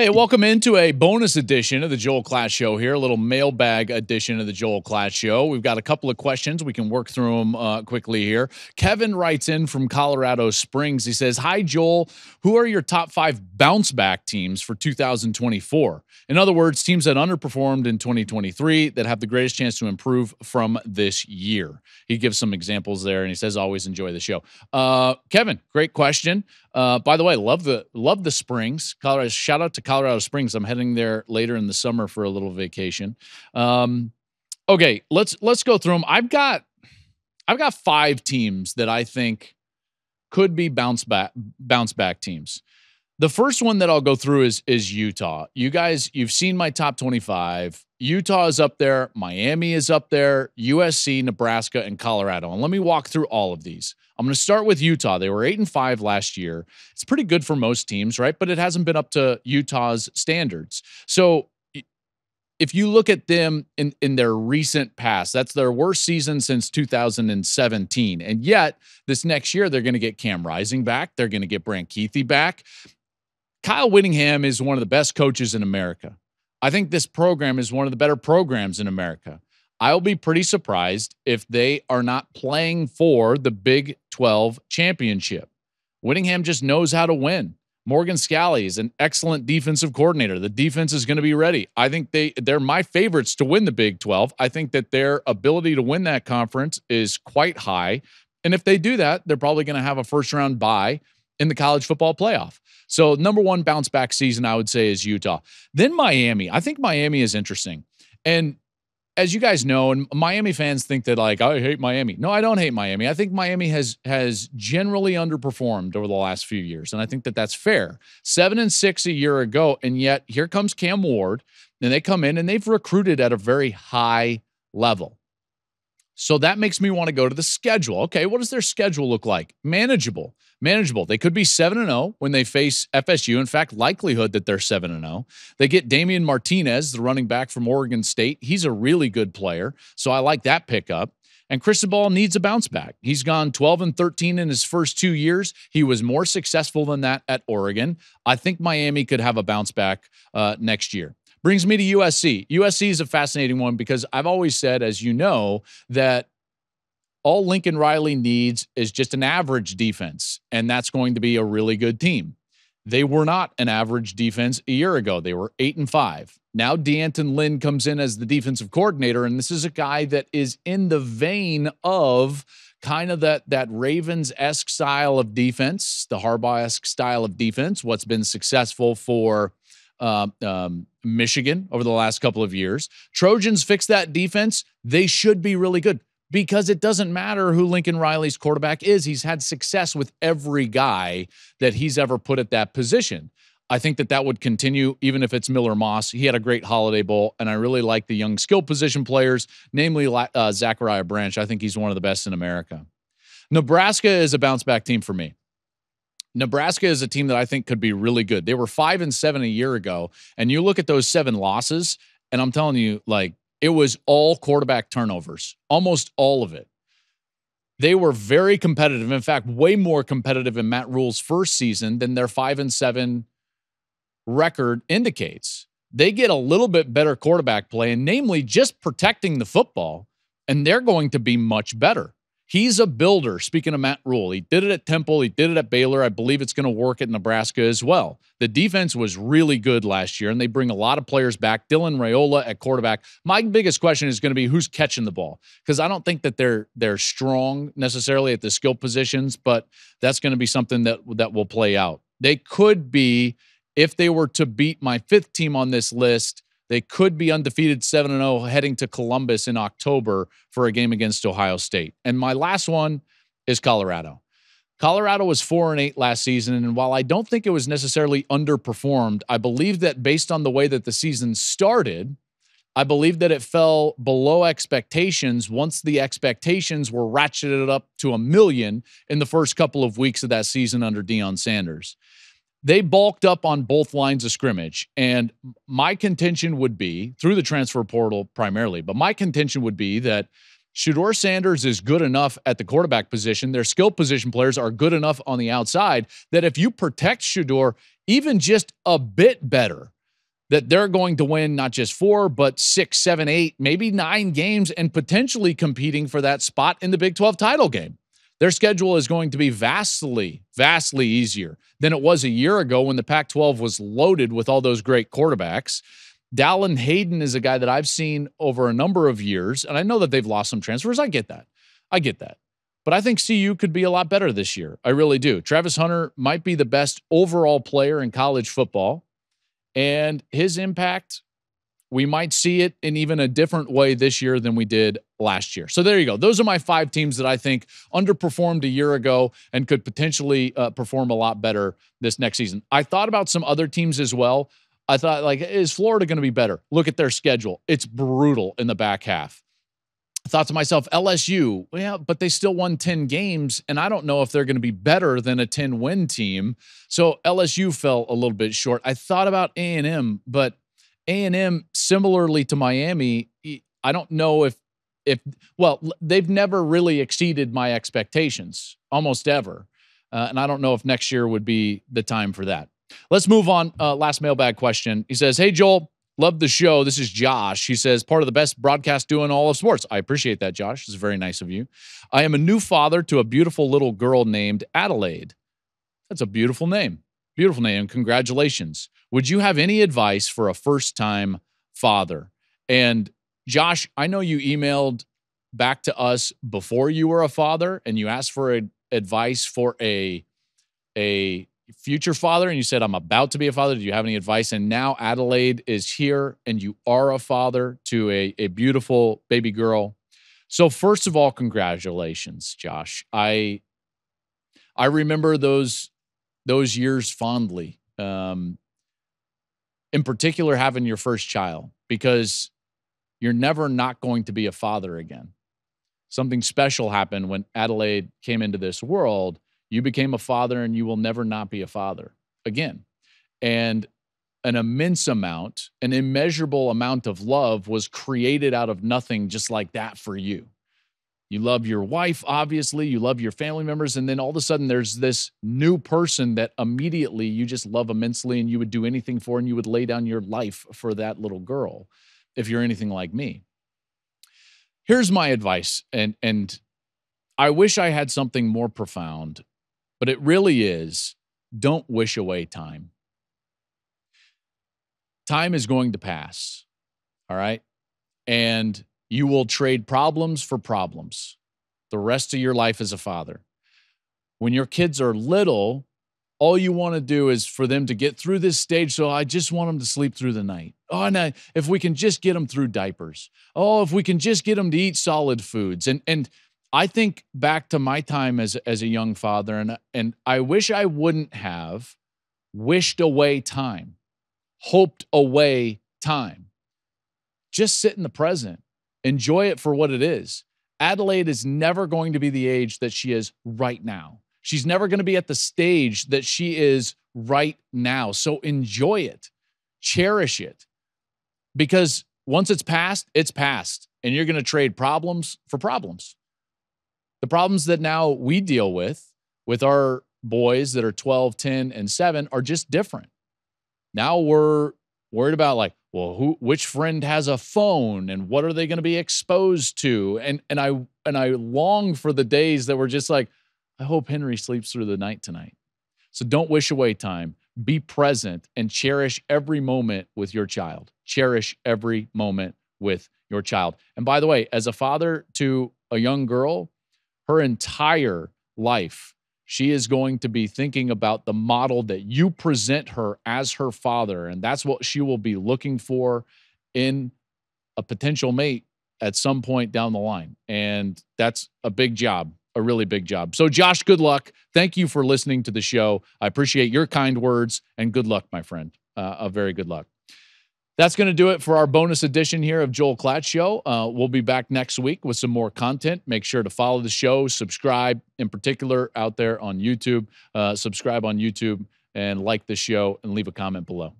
Hey, welcome into a bonus edition of the Joel Klatt Show here, a little mailbag edition of the Joel Klatt Show. We've got a couple of questions. We can work through them quickly here. Kevin writes in from Colorado Springs. He says, hi, Joel. Who are your top five bounce-back teams for 2024? In other words, teams that underperformed in 2023 that have the greatest chance to improve from this year. He gives some examples there, and he says, always enjoy the show. Kevin, great question. By the way, love the Springs, Colorado. Shout out to Colorado Springs. I'm heading there later in the summer for a little vacation. Okay, let's go through them. I've got five teams that I think could be bounce back teams. The first one that I'll go through is Utah. You guys, you've seen my top 25. Utah is up there. Miami is up there. USC, Nebraska, and Colorado. And let me walk through all of these. I'm going to start with Utah. They were 8-5 last year. It's pretty good for most teams, right? But it hasn't been up to Utah's standards. So if you look at them in their recent past, that's their worst season since 2017. And yet this next year, they're going to get Cam Rising back. They're going to get Brant Keithy back. Kyle Whittingham is one of the best coaches in America. I think this program is one of the better programs in America. I'll be pretty surprised if they are not playing for the Big 12 championship. Whittingham just knows how to win. Morgan Scally is an excellent defensive coordinator. The defense is going to be ready. I think they're my favorites to win the Big 12. I think that their ability to win that conference is quite high. And if they do that, they're probably going to have a first-round bye in the college football playoff. So number one bounce back season, I would say, is Utah. Then Miami. I think Miami is interesting. And as you guys know, and Miami fans think that, like, I hate Miami. No, I don't hate Miami. I think Miami has generally underperformed over the last few years. And I think that that's fair. 7-6 a year ago. And yet here comes Cam Ward, and they come in and they've recruited at a very high level. So that makes me want to go to the schedule. Okay, what does their schedule look like? Manageable. They could be 7-0 when they face FSU. In fact, likelihood that they're 7-0. They get Damian Martinez, the running back from Oregon State. He's a really good player, so I like that pickup. And Cristobal needs a bounce back. He's gone 12-13 in his first 2 years. He was more successful than that at Oregon. I think Miami could have a bounce back next year. Brings me to USC. USC is a fascinating one because I've always said, as you know, that all Lincoln Riley needs is just an average defense, and that's going to be a really good team. They were not an average defense a year ago. They were 8-5. Now DeAnton Lynn comes in as the defensive coordinator, and this is a guy that is in the vein of kind of that Ravens-esque style of defense, the Harbaugh-esque style of defense, what's been successful for Michigan over the last couple of years. Trojans fix that defense. They should be really good because it doesn't matter who Lincoln Riley's quarterback is. He's had success with every guy that he's ever put at that position. I think that would continue even if it's Miller Moss. He had a great Holiday Bowl, and I really like the young skill position players, namely Zachariah Branch. I think he's one of the best in America. Nebraska is a bounce-back team for me. Nebraska is a team that I think could be really good. They were 5-7 a year ago, and you look at those 7 losses, and I'm telling you, like, it was all quarterback turnovers, almost all of it. They were very competitive. In fact, way more competitive in Matt Rule's first season than their 5-7 record indicates. They get a little bit better quarterback play, and namely just protecting the football, and they're going to be much better. He's a builder, speaking of Matt Rule. He did it at Temple. He did it at Baylor. I believe it's going to work at Nebraska as well. The defense was really good last year, and they bring a lot of players back. Dylan Raiola at quarterback. My biggest question is going to be who's catching the ball, because I don't think that they're strong necessarily at the skill positions, but that's going to be something that will play out. They could be, if they were to beat my fifth team on this list, they could be undefeated 7-0 heading to Columbus in October for a game against Ohio State. And my last one is Colorado. Colorado was 4-8 last season, and while I don't think it was necessarily underperformed, I believe that based on the way that the season started, I believe that it fell below expectations once the expectations were ratcheted up to 1 million in the first couple of weeks of that season under Deion Sanders. They bulked up on both lines of scrimmage, and my contention would be, through the transfer portal primarily, but my contention would be that Shedeur Sanders is good enough at the quarterback position. Their skill position players are good enough on the outside that if you protect Shedeur, even just a bit better, that they're going to win not just 4, but 6, 7, 8, maybe 9 games and potentially competing for that spot in the Big 12 title game. Their schedule is going to be vastly, vastly easier than it was a year ago when the Pac 12 was loaded with all those great quarterbacks. Dallin Hayden is a guy that I've seen over a number of years, and I know that they've lost some transfers. I get that. I get that. But I think CU could be a lot better this year. I really do. Travis Hunter might be the best overall player in college football. And his impact, we might see it in even a different way this year than we did last year. So there you go. Those are my 5 teams that I think underperformed a year ago and could potentially perform a lot better this next season. I thought about some other teams as well. I thought, like, is Florida going to be better? Look at their schedule. It's brutal in the back half. I thought to myself, LSU, yeah, but they still won 10 games, and I don't know if they're going to be better than a 10-win team. So LSU fell a little bit short. I thought about A&M, but A&M, similarly to Miami, I don't know if well, they've never really exceeded my expectations, almost ever. And I don't know if next year would be the time for that. Let's move on. Last mailbag question. He says, hey, Joel, love the show. This is Josh. He says, part of the best broadcast doing all of sports. I appreciate that, Josh. It's very nice of you. I am a new father to a beautiful little girl named Adelaide. That's a beautiful name. Beautiful name. Congratulations. Would you have any advice for a first-time father? And Josh, I know you emailed back to us before you were a father, and you asked for advice for a future father, and you said, I'm about to be a father. Do you have any advice? And now Adelaide is here, and you are a father to a beautiful baby girl. So first of all, congratulations, Josh. I remember those years fondly, in particular having your first child, because you're never not going to be a father again. Something special happened when Adelaide came into this world. You became a father, and you will never not be a father again. And an immense amount, an immeasurable amount of love was created out of nothing just like that for you. You love your wife, obviously. You love your family members. And then all of a sudden, there's this new person that immediately you just love immensely, and you would do anything for, and you would lay down your life for that little girl if you're anything like me. Here's my advice, and I wish I had something more profound, but it really is, don't wish away time. Time is going to pass, all right? And you will trade problems for problems the rest of your life as a father. When your kids are little, all you want to do is for them to get through this stage, so I just want them to sleep through the night. Oh, and if we can just get them through diapers. Oh, if we can just get them to eat solid foods. And I think back to my time as a young father, and I wish I wouldn't have wished away time, hoped away time. Just sit in the present. Enjoy it for what it is. Adelaide is never going to be the age that she is right now. She's never going to be at the stage that she is right now. So enjoy it. Cherish it. Because once it's past, and you're going to trade problems for problems. The problems that now we deal with our boys that are 12, 10, and 7 are just different. Now we're worried about, like, well, which friend has a phone, and what are they going to be exposed to? And I long for the days that were just like, I hope Henry sleeps through the night tonight. So don't wish away time. Be present and cherish every moment with your child. Cherish every moment with your child. And by the way, as a father to a young girl, her entire life, she is going to be thinking about the model that you present her as her father, and that's what she will be looking for in a potential mate at some point down the line. And that's a big job, a really big job. So, Josh, good luck. Thank you for listening to the show. I appreciate your kind words, and good luck, my friend. Very good luck. That's going to do it for our bonus edition here of Joel Klatt Show. We'll be back next week with some more content. Make sure to follow the show, subscribe, in particular out there on YouTube. Subscribe on YouTube and like the show and leave a comment below.